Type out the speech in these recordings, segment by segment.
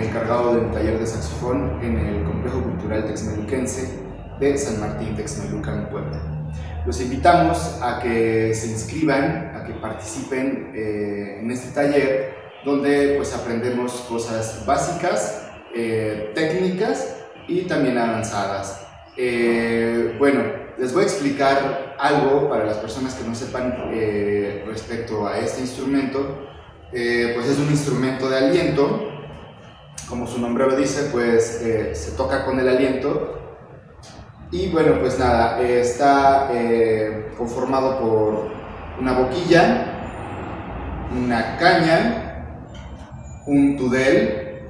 encargado de un taller de saxofón en el Complejo Cultural Texmelucense de San Martín Texmelucan, Puebla. Los invitamos a que se inscriban, a que participen en este taller, donde pues aprendemos cosas básicas, técnicas y también avanzadas. Bueno, les voy a explicar algo para las personas que no sepan respecto a este instrumento. Pues es un instrumento de aliento, como su nombre lo dice, pues se toca con el aliento. Y bueno, pues nada, está conformado por una boquilla, una caña, un tudel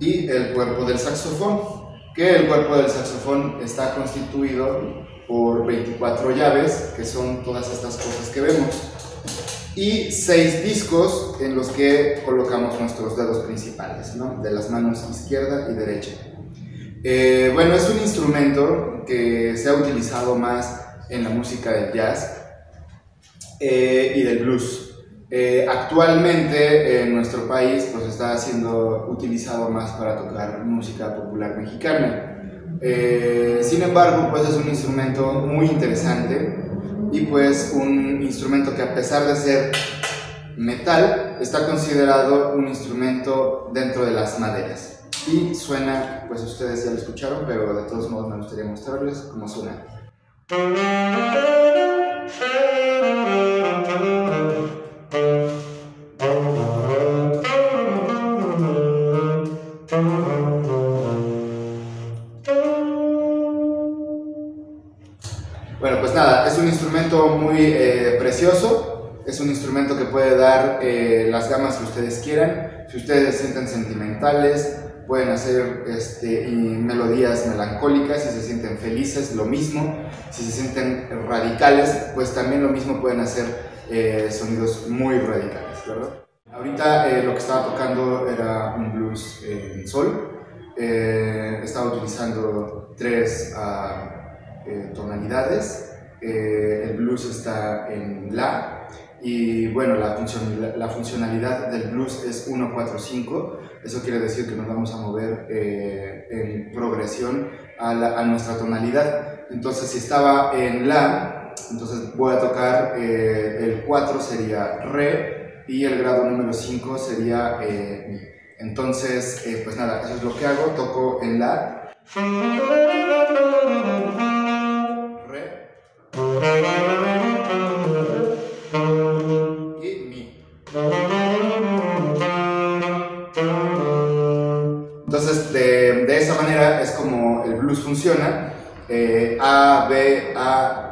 y el cuerpo del saxofón. Que el cuerpo del saxofón está constituido por 24 llaves, que son todas estas cosas que vemos, y 6 discos en los que colocamos nuestros dedos principales, ¿no? De las manos izquierda y derecha. Bueno, es un instrumento que se ha utilizado más en la música del jazz y del blues. Actualmente en nuestro país pues está siendo utilizado más para tocar música popular mexicana. Sin embargo, pues es un instrumento muy interesante y pues un instrumento que, a pesar de ser metal, está considerado un instrumento dentro de las maderas y suena, pues ustedes ya lo escucharon, pero de todos modos me gustaría mostrarles cómo suena. Bueno, pues nada, es un instrumento muy precioso, es un instrumento que puede dar las gamas que ustedes quieran. Si ustedes se sienten sentimentales, pueden hacer melodías melancólicas. Si se sienten felices, lo mismo. Si se sienten radicales, pues también lo mismo, pueden hacer sonidos muy radicales, ¿verdad? Ahorita lo que estaba tocando era un blues en sol. Estaba utilizando 3 tonalidades. El blues está en la, y bueno, la funcionalidad del blues es 1-4-5. Eso quiere decir que nos vamos a mover en progresión a nuestra tonalidad. Entonces, si estaba en la, entonces voy a tocar el 4 sería re y el grado número 5 sería mi. Entonces pues nada, eso es lo que hago, toco en la, re y mi. Entonces de esa manera es como el blues funciona: A,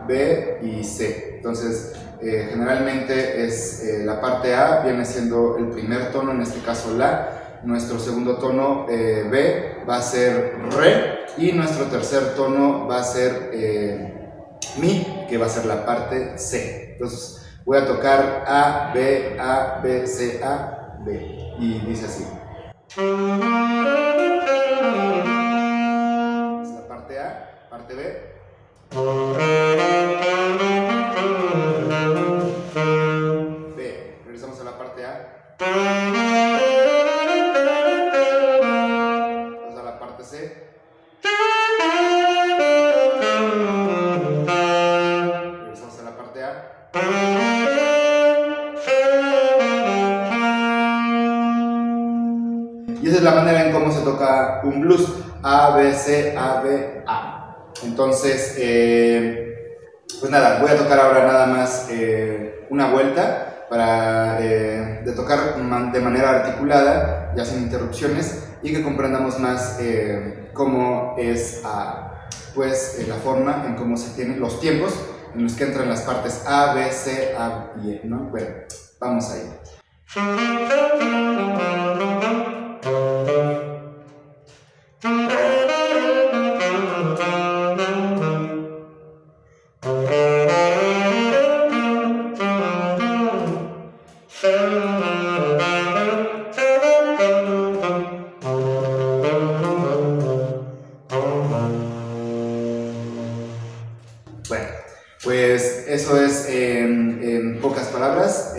B y C. Entonces generalmente es la parte A viene siendo el primer tono, en este caso la. Nuestro segundo tono B va a ser re, y nuestro tercer tono va a ser mi, que va a ser la parte C. Entonces voy a tocar A, B, C, A, B, y dice así. Es la parte A, parte B. B, regresamos a la parte A. Vamos a la parte C. Y esa es la manera en cómo se toca un blues: A, B, C, A, B, A. Entonces, pues nada, voy a tocar ahora nada más una vuelta para tocar de manera articulada, ya sin interrupciones, y que comprendamos más cómo es la forma en cómo se tienen los tiempos en los que entran las partes A, B, C, A y E, ¿no? Bueno, vamos ahí. Bueno, pues eso es en pocas palabras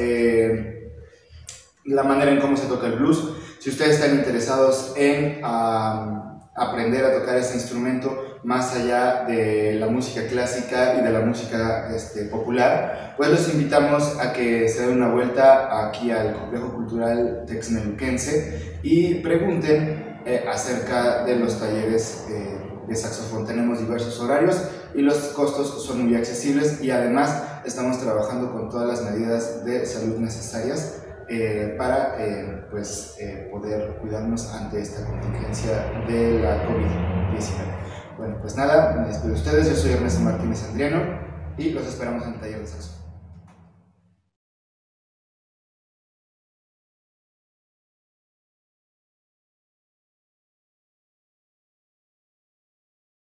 la manera en cómo se toca el blues. Si ustedes están interesados en aprender a tocar este instrumento más allá de la música clásica y de la música popular, pues los invitamos a que se den una vuelta aquí al Complejo Cultural Texmelucense y pregunten acerca de los talleres de saxofón. Tenemos diversos horarios y los costos son muy accesibles, y además estamos trabajando con todas las medidas de salud necesarias para poder cuidarnos ante esta contingencia de la COVID-19. Bueno, pues nada, me despido de ustedes. Yo soy Ernesto Martínez Adriano y los esperamos en el taller de saxofón.